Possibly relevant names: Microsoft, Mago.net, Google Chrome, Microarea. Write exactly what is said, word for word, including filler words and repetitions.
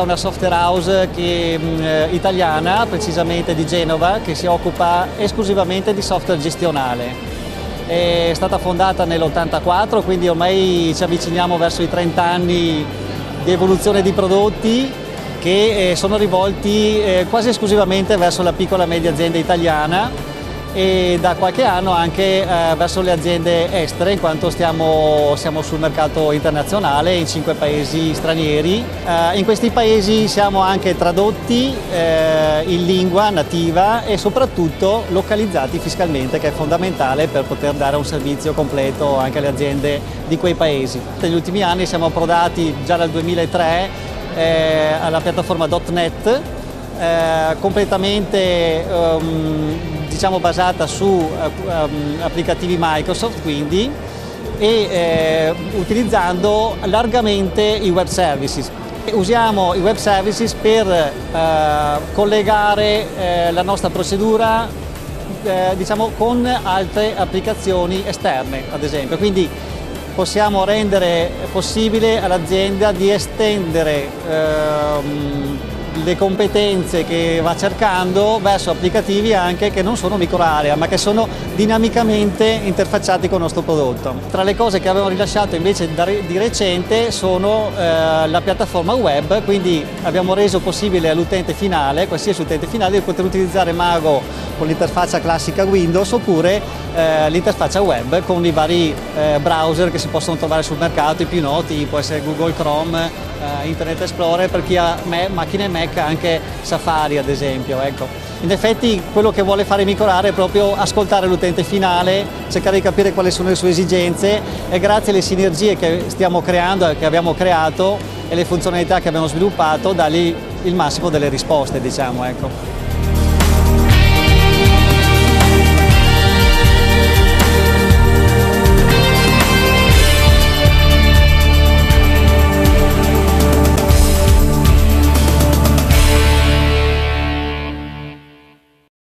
è una software house che, eh, italiana, precisamente di Genova, che si occupa esclusivamente di software gestionale. È stata fondata nell'ottantaquattro, quindi ormai ci avviciniamo verso i trenta anni di evoluzione di prodotti che eh, sono rivolti eh, quasi esclusivamente verso la piccola e media azienda italiana e da qualche anno anche eh, verso le aziende estere, in quanto stiamo, siamo sul mercato internazionale in cinque paesi stranieri. Eh, in questi paesi siamo anche tradotti eh, in lingua nativa e soprattutto localizzati fiscalmente, che è fondamentale per poter dare un servizio completo anche alle aziende di quei paesi. Negli ultimi anni siamo approdati già dal duemilatré Eh, alla piattaforma punto net, eh, completamente um, diciamo basata su um, applicativi Microsoft, quindi, e eh, utilizzando largamente i web services. Usiamo i web services per eh, collegare eh, la nostra procedura eh, diciamo, con altre applicazioni esterne, ad esempio. Quindi, possiamo rendere possibile all'azienda di estendere ehm, le competenze che va cercando verso applicativi anche che non sono microarea, ma che sono dinamicamente interfacciati con il nostro prodotto. Tra le cose che abbiamo rilasciato invece da, di recente sono eh, la piattaforma web, quindi abbiamo reso possibile all'utente finale, qualsiasi utente finale, di poter utilizzare Mago con l'interfaccia classica Windows oppure eh, l'interfaccia web con i vari eh, browser che si possono trovare sul mercato, i più noti, può essere Google Chrome, eh, Internet Explorer, per chi ha me, macchine Mac, anche Safari ad esempio. Ecco. In effetti quello che vuole fare Microarea è proprio ascoltare l'utente finale, cercare di capire quali sono le sue esigenze e grazie alle sinergie che stiamo creando e che abbiamo creato e le funzionalità che abbiamo sviluppato dargli il massimo delle risposte, diciamo. Ecco.